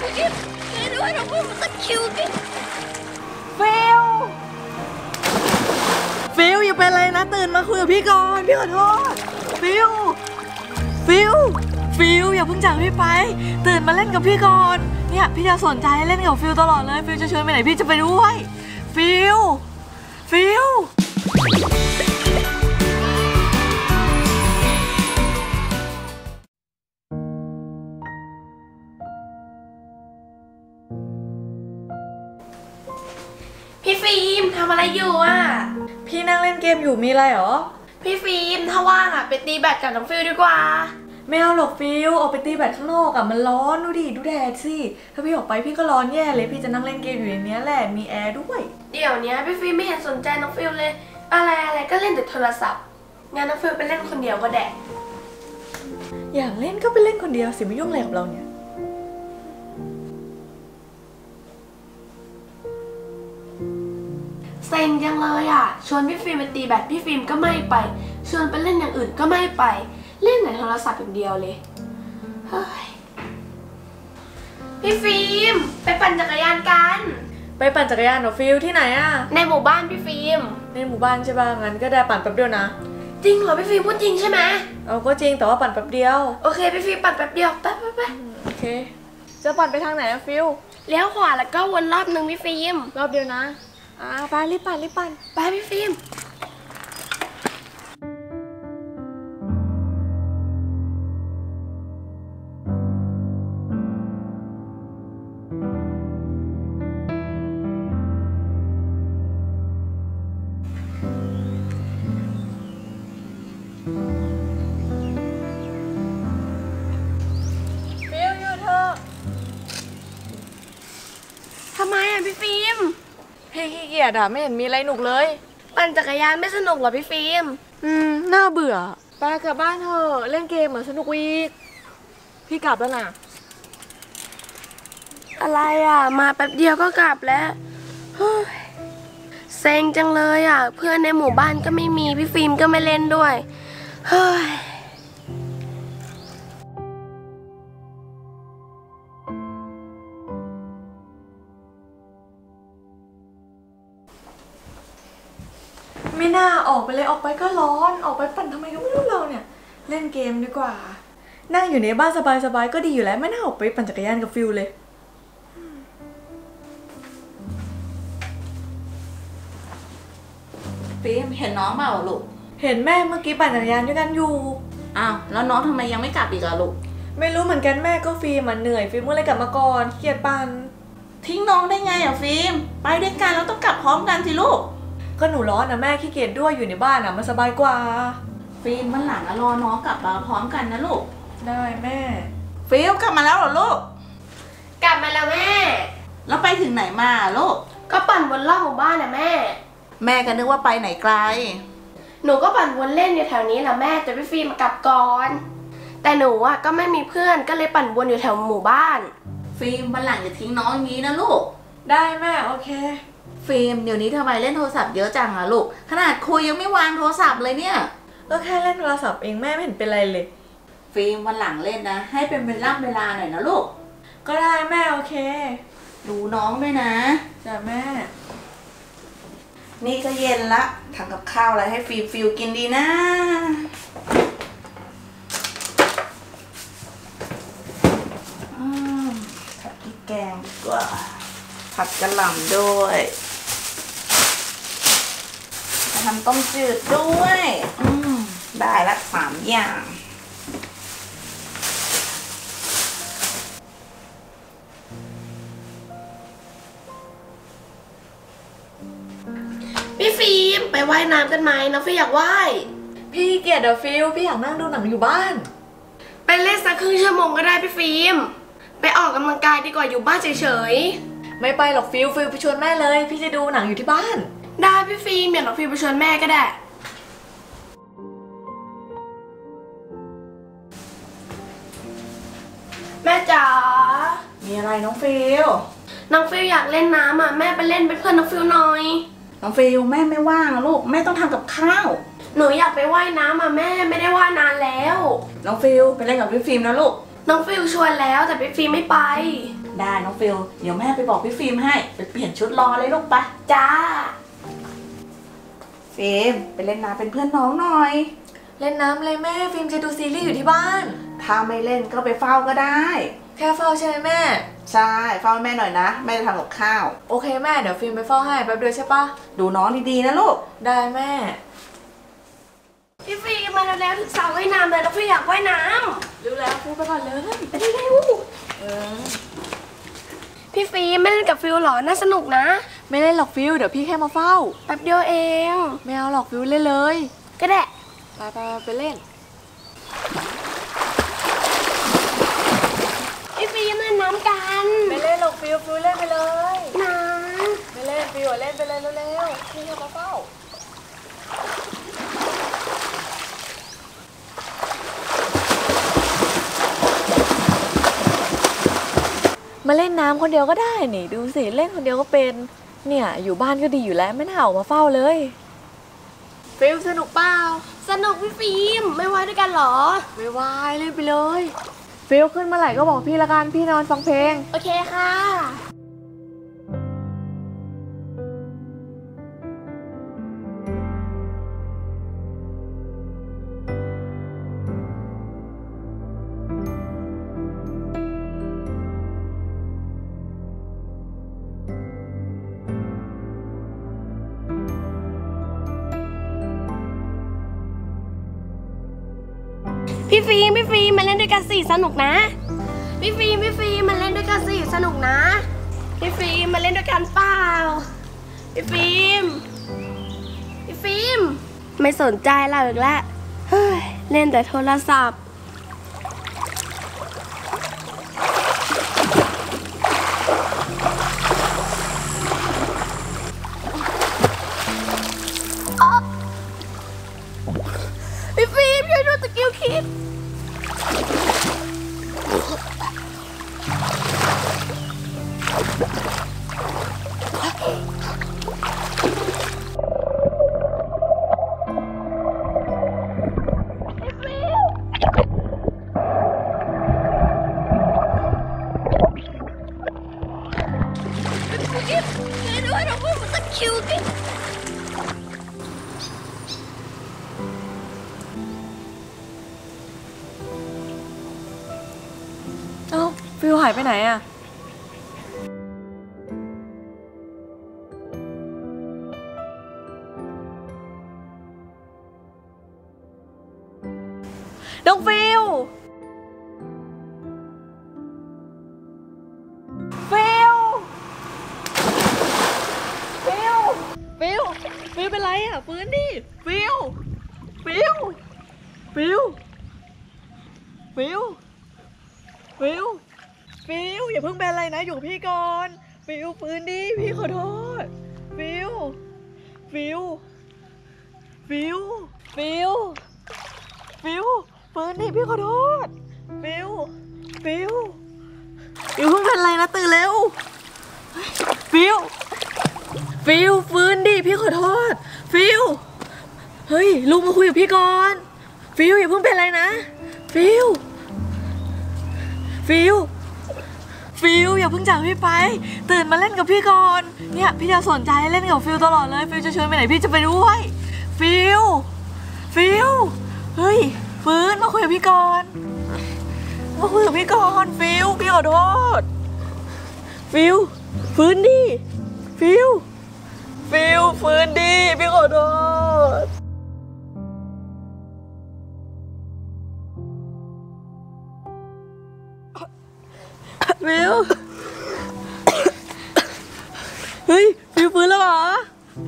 Cái đứa nó có một cách chiêu cái Phil. Phil อย่าเป็นอะไรนะตื่นมาคุยกับพี่ก่อนพี่ขอโทษฟิลฟิลอย่าเพิ่งจากพี่ไปตื่นมาเล่นกับพี่ก่อนเนี่ยพี่จะสนใจเล่นกับฟิลตลอดเลยฟิลจะชวนไปไหนพี่จะไปด้วยฟิลพี่ฟิล์มทำอะไรอยู่อ่ะพี่นั่งเล่นเกมอยู่มีอะไรหรอพี่ฟิล์มถ้าว่างอ่ะไปตีแบดกับน้องฟิลดีกว่าไม่เอาหรอกฟิลออกไปตีแบดข้างนอกอ่ะมันร้อนดูดิดูแดดสิถ้าพี่ออกไปพี่ก็ร้อนแย่เลยพี่จะนั่งเล่นเกมอยู่ในนี้แหละมีแอร์ด้วยเดี๋ยวนี้พี่ฟิล์มไม่เห็นสนใจน้องฟิลเลยอะไรก็เล่นแต่โทรศัพท์งั้นน้องฟิลไปเล่นคนเดียวก็ได้อยากเล่นก็ไปเล่นคนเดียวสิไม่ยุ่งอะไรกับเราเนี่ยเซ็งจังเลยอ่ะชวนพี่ฟิล์มไปตีแบดพี่ฟิล์มก็ไม่ไปชวนไปเล่นอย่างอื่นก็ไม่ไปเล่นแต่โทรศัพท์อย่างเดียวเลยเฮ้ยพี่ฟิล์มไปปั่นจักรยานกันไปปั่นจักรยานเหรอฟิลที่ไหนอ่ะในหมู่บ้านพี่ฟิล์มในหมู่บ้านใช่ป่ะงั้นก็ได้ปั่นแป๊บเดียวนะจริงเหรอพี่ฟิล์มพูดจริงใช่ไหมเอาก็จริงแต่ว่าปั่นแป๊บเดียวโอเคพี่ฟิล์มปั่นแป๊บเดียวไปโอเคจะปั่นไปทางไหนอะฟิลเลี้ยวขวาแล้วก็วนรอบนึงพี่ฟิล์มรอบเดียวนะไปรีบปั่นไปพี่ฟิล์มฟิลอยู่เถอะทำไมอ่ะพี่ฟิล์มพี่ขี้เกียจอะไม่เห็นมีอะไรหนุกเลยปั่นจักรยานไม่สนุกหรอพี่ฟิล์มน่าเบื่อไปกลับบ้านเถอะเล่นเกมเหมือนสนุกวีกพี่กลับแล้วนะอะไรอะมาแป๊บเดียวก็กลับแล้วเซ็งจังเลยอะเพื่อนในหมู่บ้านก็ไม่มีพี่ฟิล์มก็ไม่เล่นด้วยเฮ้ยไม่น่าออกไปเลยออกไปก็ร้อนออกไปปั่นทำไมก็ไม่รู้เราเนี่ยเล่นเกมดีกว่านั่งอยู่ในบ้านสบายๆก็ดีอยู่แล้วไม่น่าออกไปปั่นจักรยานกับฟิวเลยฟิล์มเห็นน้องเปล่าลูกเห็นแม่เมื่อกี้ปั่นจักรยานด้วยกันอยู่อ้าวแล้วน้องทำไมยังไม่กลับอีกล่ะลูกไม่รู้เหมือนกันแม่ก็ฟิล์มมันเหนื่อยฟิล์มก็เลยกลับมาก่อนเกียดปั่นทิ้งน้องได้ไงอ่ะฟิล์มไปด้วยกันแล้วต้องกลับพร้อมกันสิลูกก็หนูร้อนนะแม่ขี้เกียจด้วยอยู่ในบ้านนะมันสบายกว่าฟิล์มวันหลังรอน้องกลับมาพร้อมกันนะลูกได้แม่ฟิล์มกลับมาแล้วเหรอลูกกลับมาแล้วแม่แล้วไปถึงไหนมาลูกก็ปั่นวนรอบหมู่บ้านนะแม่ก็นึกว่าไปไหนไกลหนูก็ปั่นวนเล่นอยู่แถวนี้แหละแม่แต่พี่ฟิล์มกลับก่อนแต่หนูอ่ะก็ไม่มีเพื่อนก็เลยปั่นวนอยู่แถวหมู่บ้านฟิล์มวันหลังอย่าทิ้งน้องอย่างนี้นะลูกได้แม่โอเคฟิล์มเดี๋ยวนี้ทำไมเล่นโทรศัพท์เยอะจังอะลูกขนาดคุยยังไม่วางโทรศัพท์เลยเนี่ยก็แค่เล่นโทรศัพท์เองแม่ไม่เห็นเป็นไรเลยฟิล์มวันหลังเล่นนะให้เป็นเวลาหน่อยนะลูกก็ได้แม่โอเคดูน้องด้วยนะจ้ะแม่นี่ก็เย็นละทำกับข้าวอะไรให้ฟิล์มกินดีนะผัดพริกแกงดีกว่าผัดกระหล่ำด้วยทำต้มจืดด้วยได้ละ3อย่างพี่ฟิล์มไปว่ายน้ำกันไหมน้องฟิล์มอยากว่ายพี่เกียดอะฟิล์มพี่อยากนั่งดูหนังอยู่บ้านไปเล่นสักครึ่งชั่วโมงก็ได้พี่ฟิล์มไปออกกำลังกายดีกว่าอยู่บ้านเฉยๆไม่ไปหรอกฟิล์มไปชวนแม่เลยพี่จะดูหนังอยู่ที่บ้านได้พี่ฟิล์มเดี๋ยวน้องฟิล์มไปชวนแม่ก็ได้แม่จ๋ามีอะไรน้องฟิล์มอยากเล่นน้ำอ่ะแม่ไปเล่นเป็นเพื่อนน้องฟิล์มหน่อยน้องฟิล์มแม่ไม่ว่างลูกแม่ต้องทำกับข้าวหนูอยากไปว่ายน้ำอ่ะแม่ไม่ได้ว่ายนานแล้วน้องฟิล์มไปเล่นกับพี่ฟิล์มนะลูก น้องฟิลชวนแล้วแต่พี่ฟิลไม่ไปได้น้องฟิลเดี๋ยวแม่ไปบอกพี่ฟิลให้ไปเปลี่ยนชุดรอเลยลูกปะจ้าฟิลไปเล่นน้ำเป็นเพื่อนน้องหน่อยเล่นน้ำเลยแม่ฟิลจะดูซีรีส์อยู่ที่บ้านถ้าไม่เล่นก็ไปเฝ้าก็ได้แค่เฝ้าใช่ไหมแม่ใช่เฝ้าแม่หน่อยนะแม่จะทำกับข้าวโอเคแม่เดี๋ยวฟิลไปเฝ้าให้แป๊บเดียวใช่ปะดูน้องดีๆนะลูกได้แม่พี่ฟิลมาแล้วถึงสระว่ายน้ำเลยแล้วพี่อยากว่ายน้ำรู้แล้วฟิลไปก่อนเลยไปเร็วพี่ฟิลไม่เล่นกับฟิลหรอน่าสนุกนะไม่เล่นหรอกฟิลเดี๋ยวพี่แค่มาเฝ้าแป๊บเดียวเองไม่เอาหรอกฟิลเล่นเลยก็ได้ไปเล่นพี่ฟิลเล่นน้ำกันไม่เล่นหรอกฟิลฟิลเล่นไปเลยน้ำไม่เล่นฟิลเล่นไปเลยเร็วๆพี่แค่มาเฝ้ามาเล่นน้ำคนเดียวก็ได้นี่ดูสิเล่นคนเดียวก็เป็นเนี่ยอยู่บ้านก็ดีอยู่แล้วไม่น่าออกมาเฝ้าเลยฟิลสนุกเปล่าสนุกพี่ฟิลไม่ว่ายด้วยกันหรอไม่ว่ายเล่นไปเลยฟิลขึ้นเมื่อไหร่ก็บอกพี่ละกันพี่นอนฟังเพลงโอเคค่ะพี่ฟิมาเล่นด้วยกันสิสนุกนะพี่ฟิมาเล่นด้วยกันสิสนุกนะพี่ฟิมาเล่นด้วยกันเปล่าพี่ฟิไม่สนใจเราอีกแล้วเฮ้ยเล่นแต่โทรศัพท์ฟิลหายไปไหนอะน้องฟิลฟิลเป็นไรอะฟื้นดิฟิลอย่าเพิ่งเป็นอะไรนะอยู่พี่ก่อนฟิลฟื้นดิพี่ขอโทษฟิลฟื้นดิพี่ขอโทษฟิลอย่าเพิ่งเป็นอะไรนะตื่นเร็วฟิลฟื้นดิพี่ขอโทษฟิลเฮ้ยลุงมาคุยกับพี่ก่อนฟิลอย่าเพิ่งเป็นอะไรนะฟิลอย่าเพิ่งจากพี่ไปตื่นมาเล่นกับพี่ก่อนเนี่ยพี่จะสนใจเล่นกับฟิลตลอดเลยฟิลจะชวนไปไหนพี่จะไปด้วยฟิลเฮ้ยฟื้นมาคุยกับพี่ก่อนฟิลพี่ขอโทษฟิลฟื้นดิฟิลฟื้นดิพี่ขอโทษเฮ้ยฟิวฟื้นแล้วเหรอ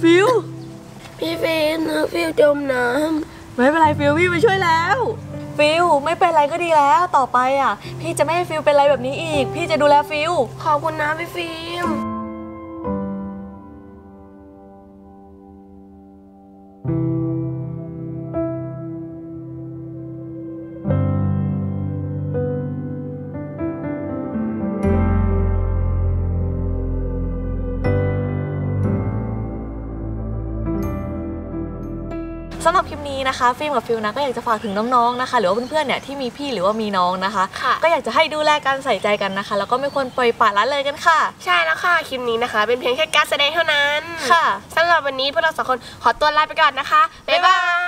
พี่เฟนนะฟิวจมน้ำไม่เป็นไรฟิวพี่มาช่วยแล้วฟิวไม่เป็นไรก็ดีแล้วต่อไปอ่ะพี่จะไม่ให้ฟิวเป็นไรแบบนี้อีกพี่จะดูแลฟิวขอบคุณนะพี่ฟิว นะคะฟิล์มกับฟิลนะก็อยากจะฝากถึงน้องๆนะคะหรือว่าเพื่อนๆเนี่ยที่มีพี่หรือว่ามีน้องนะคะก็อยากจะให้ดูแลกันใส่ใจกันนะคะแล้วก็ไม่ควรปล่อยปละละเลยกันค่ะใช่แล้วค่ะคลิปนี้นะคะเป็นเพียงแค่การแสดงเท่านั้นค่ะสำหรับวันนี้พวกเรา2 คนขอตัวลาไปก่อนนะคะบ๊ายบาย